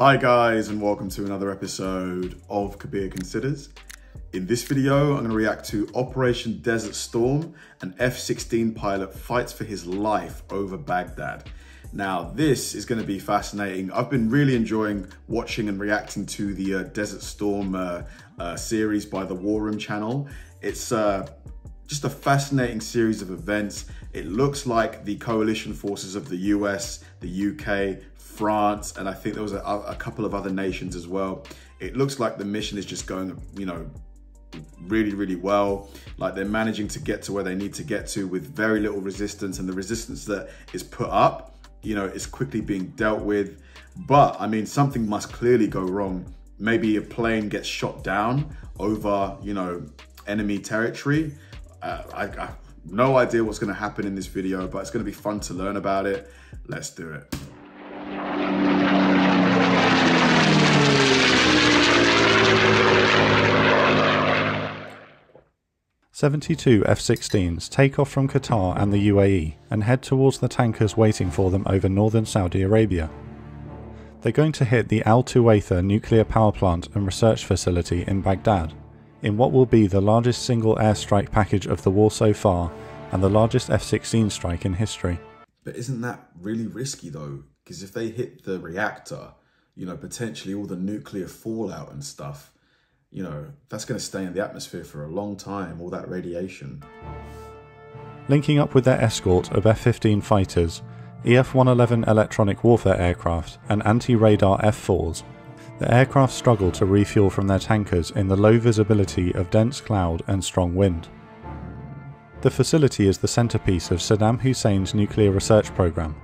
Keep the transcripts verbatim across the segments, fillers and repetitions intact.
Hi guys, and welcome to another episode of Kabir Considers. In this video, I'm going to react to Operation Desert Storm, an F sixteen pilot fights for his life over Baghdad. Now, this is going to be fascinating. I've been really enjoying watching and reacting to the uh, Desert Storm uh, uh, series by The War Room Channel. It's uh, just a fascinating series of events. It looks like the coalition forces of the U S, the U K, France, and I think there was a, a couple of other nations as well. It looks like the mission is just going, you know, really, really well. Like they're managing to get to where they need to get to with very little resistance, and the resistance that is put up, you know, is quickly being dealt with. But I mean, something must clearly go wrong. Maybe a plane gets shot down over, you know, enemy territory. Uh, I, I have no idea what's going to happen in this video, but it's going to be fun to learn about it. Let's do it. seventy-two F sixteens take off from Qatar and the U A E and head towards the tankers waiting for them over northern Saudi Arabia. They're going to hit the Al-Tuweitha nuclear power plant and research facility in Baghdad, in what will be the largest single airstrike package of the war so far and the largest F sixteen strike in history. But isn't that really risky though? Because if they hit the reactor, you know, potentially all the nuclear fallout and stuff, you know, that's going to stay in the atmosphere for a long time, all that radiation. Linking up with their escort of F fifteen fighters, E F one eleven electronic warfare aircraft and anti-radar F fours, the aircraft struggle to refuel from their tankers in the low visibility of dense cloud and strong wind. The facility is the centerpiece of Saddam Hussein's nuclear research program.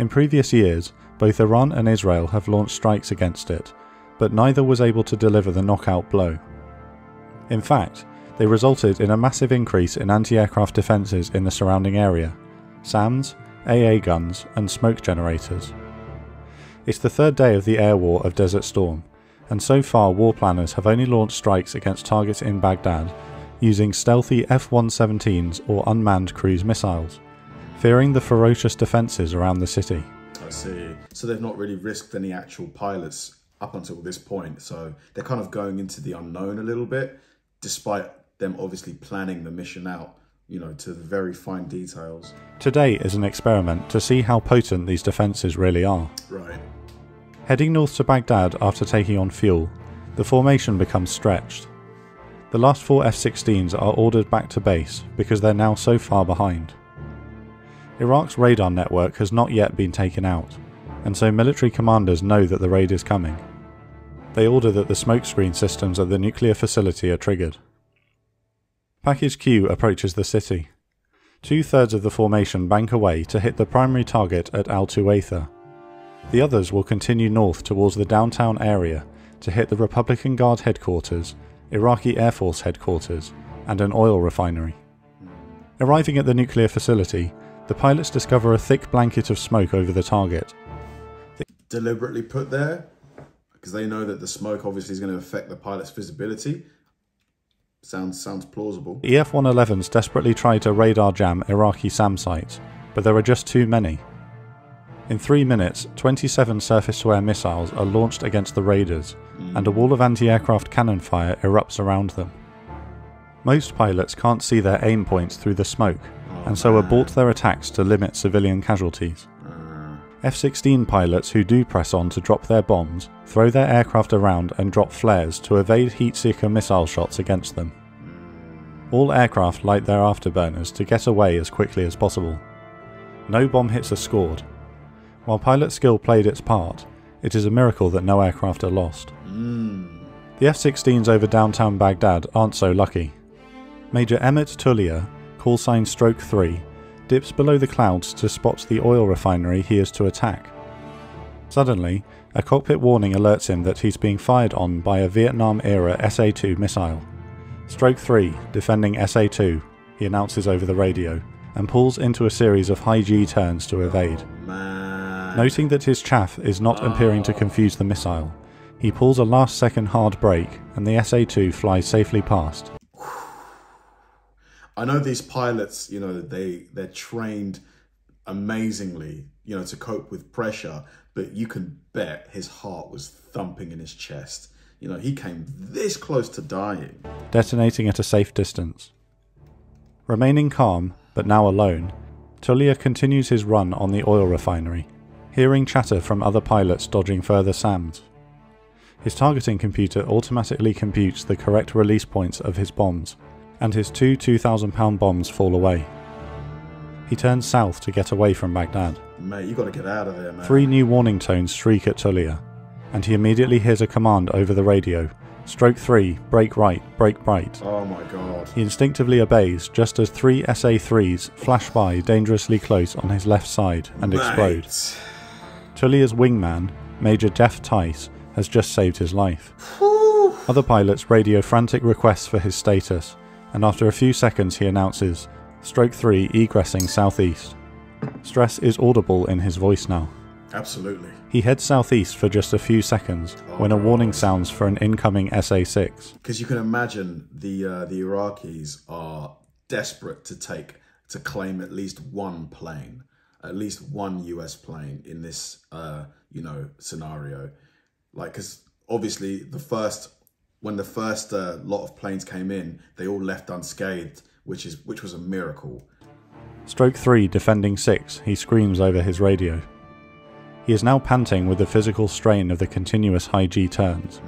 In previous years, both Iran and Israel have launched strikes against it, but neither was able to deliver the knockout blow. In fact, they resulted in a massive increase in anti-aircraft defences in the surrounding area, SAMs, A A guns and smoke generators. It's the third day of the air war of Desert Storm, and so far war planners have only launched strikes against targets in Baghdad using stealthy F one seventeens or unmanned cruise missiles, fearing the ferocious defences around the city. I see. So they've not really risked any actual pilots up until this point, so they're kind of going into the unknown a little bit, despite them obviously planning the mission out, you know, to the very fine details. Today is an experiment to see how potent these defences really are. Right. Heading north to Baghdad after taking on fuel, the formation becomes stretched. The last four F sixteens are ordered back to base because they're now so far behind. Iraq's radar network has not yet been taken out, and so military commanders know that the raid is coming. They order that the smokescreen systems at the nuclear facility are triggered. Package Q approaches the city. Two-thirds of the formation bank away to hit the primary target at Al-Tuwaitha. The others will continue north towards the downtown area to hit the Republican Guard headquarters, Iraqi Air Force headquarters, and an oil refinery. Arriving at the nuclear facility, the pilots discover a thick blanket of smoke over the target. Deliberately put there because they know that the smoke obviously is going to affect the pilot's visibility. Sounds sounds plausible. E F one elevens desperately try to radar jam Iraqi SAM sites, but there are just too many. In three minutes, twenty-seven surface-to-air missiles are launched against the raiders, mm. and a wall of anti-aircraft cannon fire erupts around them. Most pilots can't see their aim points through the smoke, oh, and so man. abort their attacks to limit civilian casualties. F sixteen pilots who do press on to drop their bombs, throw their aircraft around and drop flares to evade heat-seeker missile shots against them. All aircraft light their afterburners to get away as quickly as possible. No bomb hits are scored. While pilot skill played its part, it is a miracle that no aircraft are lost. Mm. The F sixteens over downtown Baghdad aren't so lucky. Major Emmett Tullier, callsign Stroke three, dips below the clouds to spot the oil refinery he is to attack. Suddenly, a cockpit warning alerts him that he's being fired on by a Vietnam-era S A two missile. Stroke three, defending S A two, he announces over the radio, and pulls into a series of high-G turns to evade. Oh, noting that his chaff is not oh. appearing to confuse the missile, he pulls a last-second hard brake, and the S A two flies safely past. I know these pilots, you know, they, they're trained amazingly, you know, to cope with pressure, but you can bet his heart was thumping in his chest. You know, he came this close to dying. Detonating at a safe distance. Remaining calm, but now alone, Tullier continues his run on the oil refinery, hearing chatter from other pilots dodging further SAMs. His targeting computer automatically computes the correct release points of his bombs, and his two two thousand pound bombs fall away. He turns south to get away from Baghdad. Mate, you gotta get out of there, man. Three new warning tones shriek at Tullier, and he immediately hears a command over the radio. Stroke three, brake right, brake right. Oh my god. He instinctively obeys just as three S A threes flash by dangerously close on his left side and Mate. explode. Tullier's wingman, Major Jeff Tice, has just saved his life. Whew. Other pilots radio frantic requests for his status, and after a few seconds he announces, stroke three egressing southeast. Stress is audible in his voice now. Absolutely. He heads southeast for just a few seconds oh, when a warning sounds for an incoming S A six. Because you can imagine the uh, the Iraqis are desperate to take to claim at least one plane, at least one U S plane in this uh, you know scenario. Like, because obviously the first when the first uh, lot of planes came in, they all left unscathed, which is which was a miracle. Stroke three defending six. He screams over his radio. He is now panting with the physical strain of the continuous high G turns.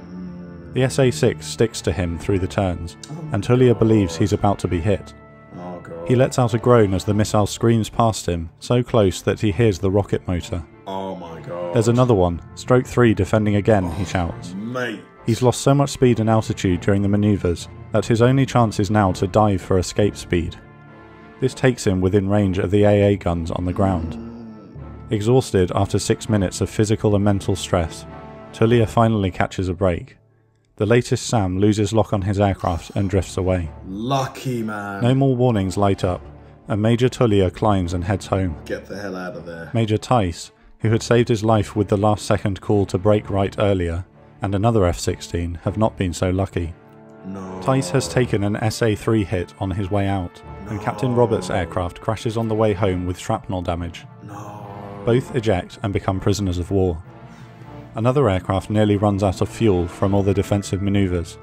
The S A six sticks to him through the turns, and Tullier believes he's about to be hit. He lets out a groan as the missile screams past him, so close that he hears the rocket motor. Oh my god. There's another one, stroke three defending again, he shouts. Mate. He's lost so much speed and altitude during the manoeuvres that his only chance is now to dive for escape speed. This takes him within range of the A A guns on the ground. Exhausted after six minutes of physical and mental stress, Tullier finally catches a break. The latest SAM loses lock on his aircraft and drifts away. Lucky man. No more warnings light up, and Major Tullier climbs and heads home. Get the hell out of there. Major Tice, who had saved his life with the last second call to brake right earlier, and another F sixteen have not been so lucky. No. Tice has taken an S A three hit on his way out, no. and Captain Roberts' aircraft crashes on the way home with shrapnel damage. No. Both eject and become prisoners of war. Another aircraft nearly runs out of fuel from all the defensive manoeuvres.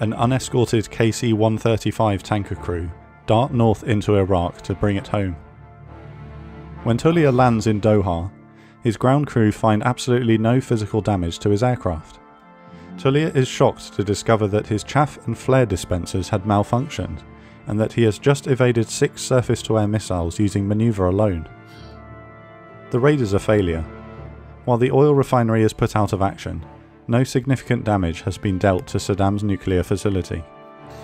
An unescorted K C one thirty-five tanker crew dart north into Iraq to bring it home. When Tullier lands in Doha, his ground crew find absolutely no physical damage to his aircraft. Tullier is shocked to discover that his chaff and flare dispensers had malfunctioned, and that he has just evaded six surface-to-air missiles using manoeuvre alone. The raid is a failure. While the oil refinery is put out of action, no significant damage has been dealt to Saddam's nuclear facility.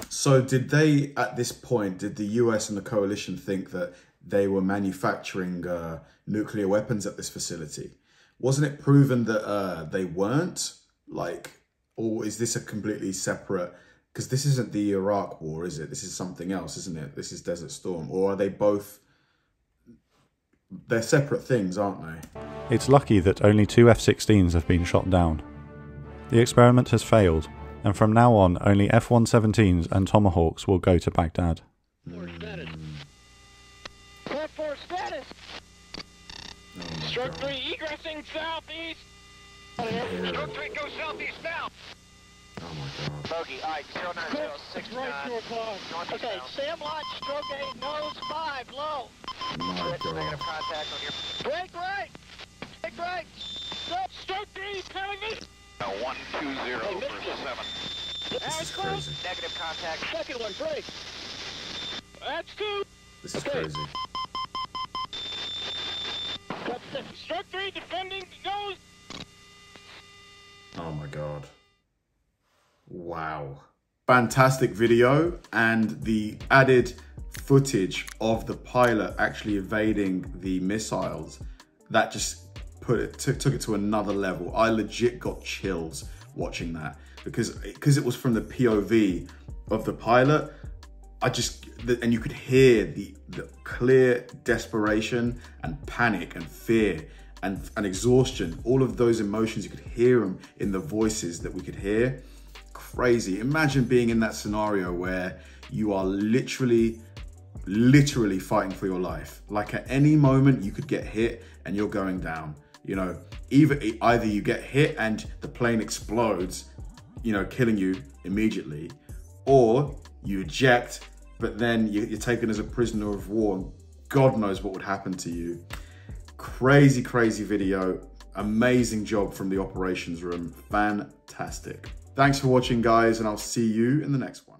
So did they, at this point, did the U S and the coalition think that they were manufacturing uh, nuclear weapons at this facility? Wasn't it proven that uh, they weren't? Like, or is this a completely separate... Because this isn't the Iraq war, is it? This is something else, isn't it? This is Desert Storm. Or are they both... They're separate things, aren't they? It's lucky that only two F sixteens have been shot down. The experiment has failed, and from now on only F one seventeens and Tomahawks will go to Baghdad. Port status. Port status. Oh Stroke God. three egressing southeast. Stroke three goes southeast now. Oh my God. Bogey, alright, zero nine zero six nine. Right, two o'clock. Okay, Sam Lodge, stroke eight, nose five, low. My God. Negative contact on your... Break right! Break right! Stroke three, coming in! one two zero versus seven. That's close. Negative contact. Second one, break. That's two. This is okay. Crazy. Stroke three, defending, nose. Oh my God. Wow. Fantastic video, and the added footage of the pilot actually evading the missiles, that just put it took it to another level. I legit got chills watching that because because it was from the P O V of the pilot. I just and you could hear the, the clear desperation and panic and fear and, and exhaustion, all of those emotions. You could hear them in the voices that we could hear. Crazy. Imagine being in that scenario where you are literally literally fighting for your life. Like, at any moment you could get hit and you're going down. You know, either, either you get hit and the plane explodes, you know, killing you immediately, or you eject, but then you're taken as a prisoner of war and God knows what would happen to you. Crazy, crazy video. Amazing job from the operations room. Fantastic. Thanks for watching, guys, and I'll see you in the next one.